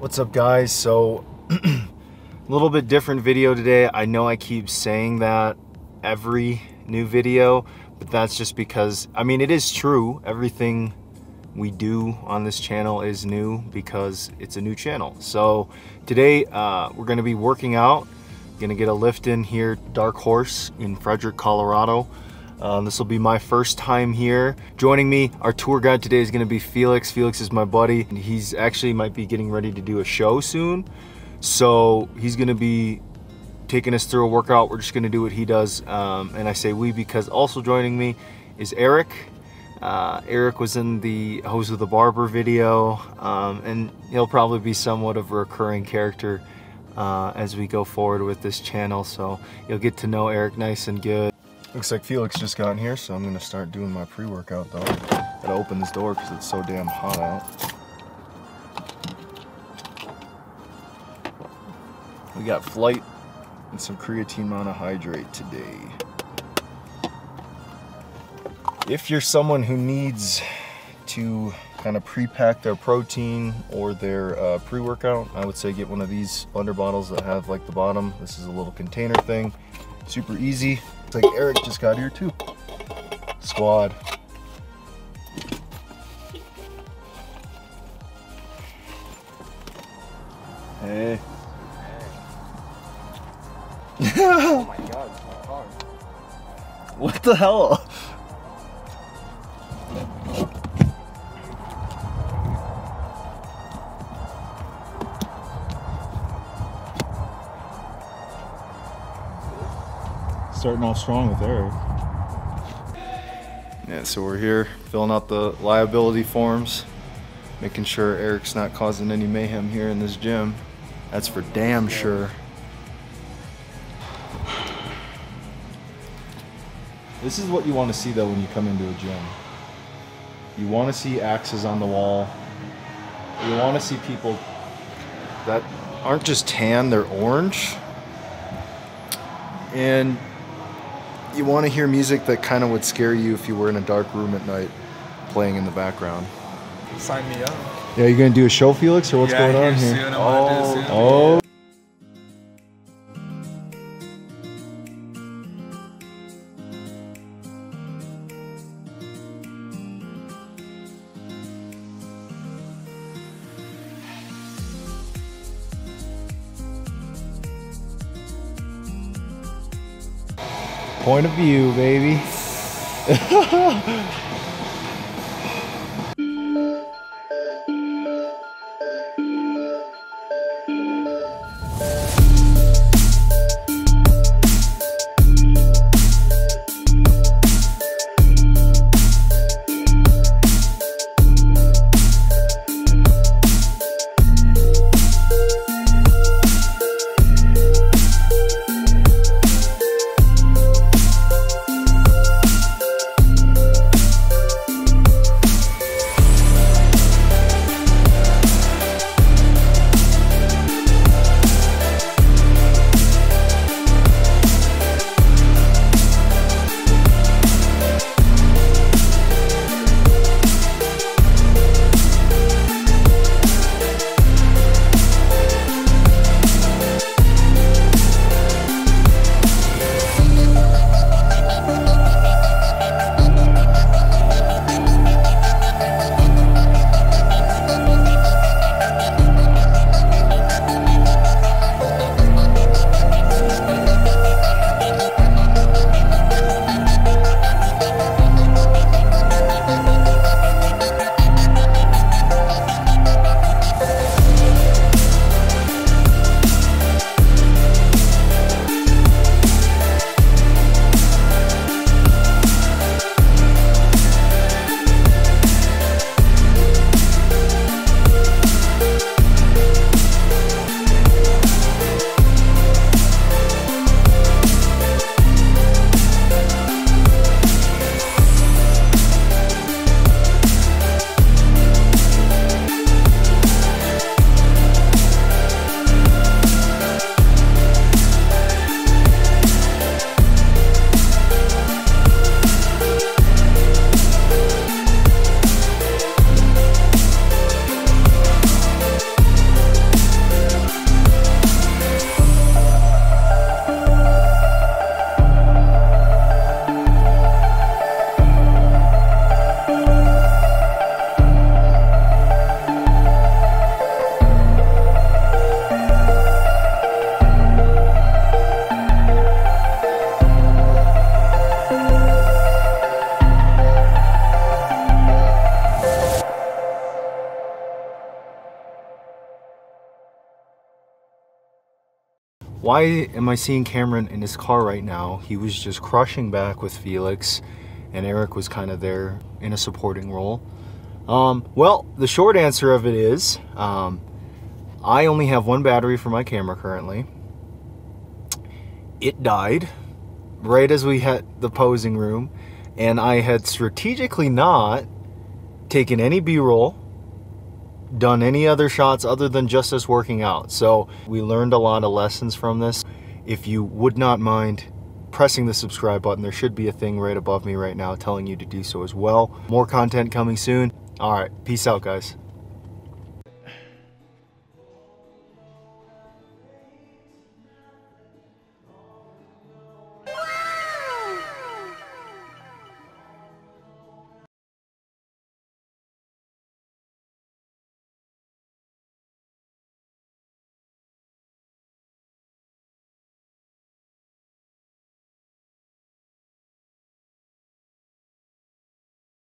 What's up, guys? So a little bit different video today. I know I keep saying that every new video, but that's just because, I mean, it is true. Everything we do on this channel is new because it's a new channel. So today we're going to be working out. Going to get a lift in here, Dark Horse in Frederick, Colorado. This will be my first time here. Joining me, our tour guide today is gonna be Felix. Felix is my buddy, and he's actually might be getting ready to do a show soon. So he's gonna be taking us through a workout. We're just gonna do what he does. And I say we because also joining me is Eric. Eric was in the Hose with the Barber video, and he'll probably be somewhat of a recurring character as we go forward with this channel. So you'll get to know Eric nice and good. Looks like Felix just got in here, so I'm gonna start doing my pre-workout though. Gotta open this door because it's so damn hot out. We got flight and some creatine monohydrate today. If you're someone who needs to kind of pre-pack their protein or their pre-workout, I would say get one of these blender bottles that have like the bottom. This is a little container thing. Super easy. It's like Eric just got here too. Squad. Hey. Oh my God, it's my car. What the hell? Starting off strong with Eric. Yeah, so we're here filling out the liability forms, making sure Eric's not causing any mayhem here in this gym. That's for damn sure. This is what you want to see though when you come into a gym. You want to see axes on the wall. You want to see people that aren't just tan, they're orange. And you want to hear music that kind of would scare you if you were in a dark room at night playing in the background. Sign me up. Yeah, you going to do a show, Felix, or what's going on here? Soon. Oh. Point of view, baby. Why am I seeing Cameron in his car right now? He was just crushing back with Felix, and Eric was kind of there in a supporting role. Well, the short answer of it is, I only have one battery for my camera currently. It died right as we hit the posing room, and I had strategically not taken any B-roll, done any other shots other than just us working out. So we learned a lot of lessons from this. If you would not mind pressing the subscribe button, there should be a thing right above me right now telling you to do so as well. More content coming soon. All right, peace out, guys.